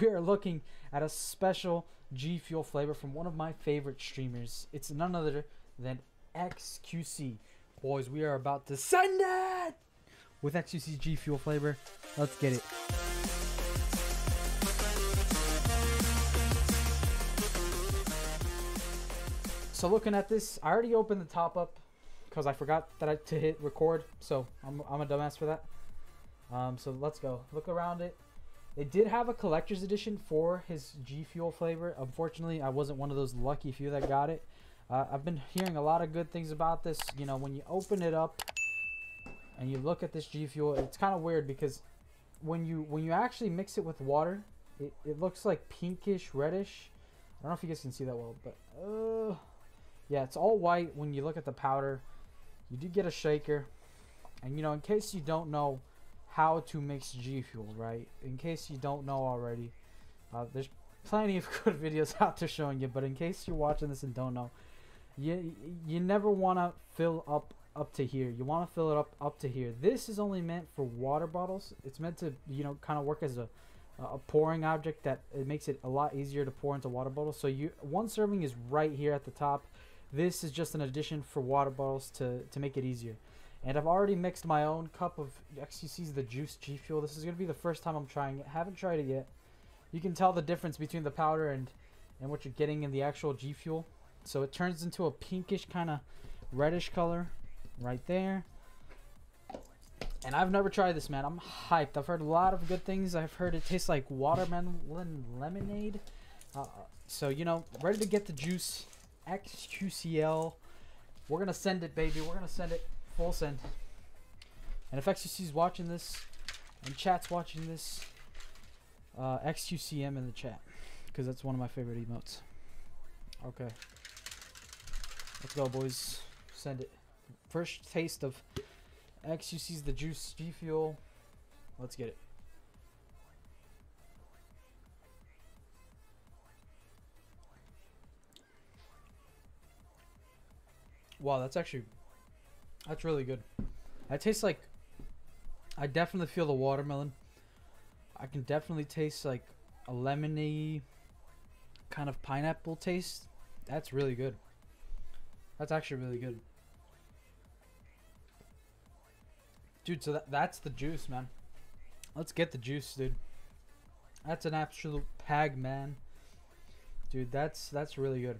we are looking at a special G Fuel flavor from one of my favorite streamers. It's none other than xQc. Boys, we are about to send it with xQc's G Fuel flavor. Let's get it. So looking at this, I already opened the top up because I forgot that to hit record. So I'm a dumbass for that. So let's go. Look around it. They did have a collector's edition for his G Fuel flavor. Unfortunately, I wasn't one of those lucky few that got it. I've been hearing a lot of good things about this. You know, when you open it up and you look at this G Fuel, it's kind of weird because when you actually mix it with water, it looks like pinkish, reddish. I don't know if you guys can see that well, but yeah, it's all white when you look at the powder. You do get a shaker. And, you know, in case you don't know how to mix G Fuel, right? In case you don't know already, there's plenty of good videos out there showing you, but in case you're watching this and don't know, you never want to fill up to here. You want to fill it up to here. This is only meant for water bottles. It's meant to, you know, kind of work as a pouring object that it makes it a lot easier to pour into water bottles. So one serving is right here at the top. This is just an addition for water bottles to make it easier. And I've already mixed my own cup of xQc's The Juice G Fuel. This is going to be the first time I'm trying it. Haven't tried it yet. You can tell the difference between the powder and what you're getting in the actual G Fuel. So it turns into a pinkish kind of reddish color right there. And I've never tried this, man. I'm hyped. I've heard a lot of good things. I've heard it tastes like watermelon lemonade. So, you know, ready to get the juice. xQCL. We're going to send it, baby. We're going to send it. Full send. And if xQc's watching this and chat's watching this, xQCM in the chat, because that's one of my favorite emotes. Okay, let's go, boys. Send it. First taste of xQc's The Juice G Fuel. Let's get it. Wow, that's really good. It tastes like, I definitely feel the watermelon. I can definitely taste like a lemony kind of pineapple taste. That's really good. That's actually really good. Dude, so that's the juice, man. Let's get the juice, dude. That's an absolute pag, man. Dude, that's really good.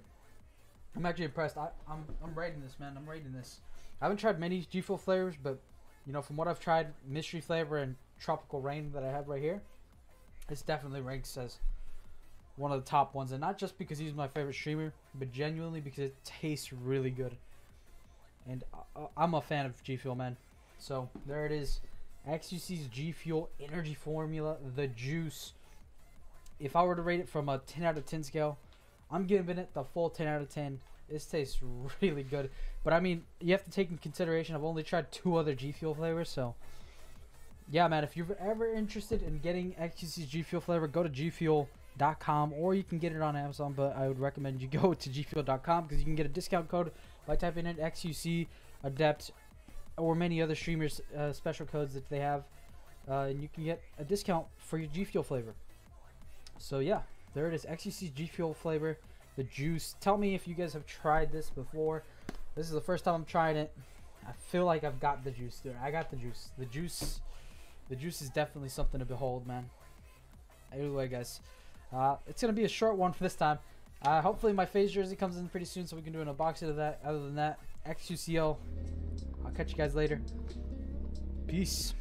I'm actually impressed. I'm rating this, man. I'm rating this. I haven't tried many G Fuel flavors, but you know, from what I've tried, mystery flavor and tropical rain that I have right here, this definitely ranks as one of the top ones, and not just because he's my favorite streamer, but genuinely because it tastes really good. And I'm a fan of G Fuel, man. So there it is, xQc's G Fuel energy formula, The Juice. If I were to rate it from a 10 out of 10 scale, I'm giving it the full 10 out of 10. This tastes really good. But I mean, you have to take in consideration I've only tried 2 other G Fuel flavors. So yeah, man, if you're ever interested in getting xQc's G Fuel flavor, go to gfuel.com, or you can get it on Amazon, but I would recommend you go to gfuel.com because you can get a discount code by typing in xQc, Adept, or many other streamers' special codes that they have, and you can get a discount for your G Fuel flavor. So yeah, there it is, xQc's G Fuel flavor, The Juice. Tell me if you guys have tried this before. This is the first time I'm trying it. I feel like I've got the juice there. I got the juice. The juice is definitely something to behold, man. Anyway, guys, it's gonna be a short one for this time. Hopefully my FaZe jersey comes in pretty soon so we can do an unboxing of that. Other than that, xQCL. I'll catch you guys later. Peace.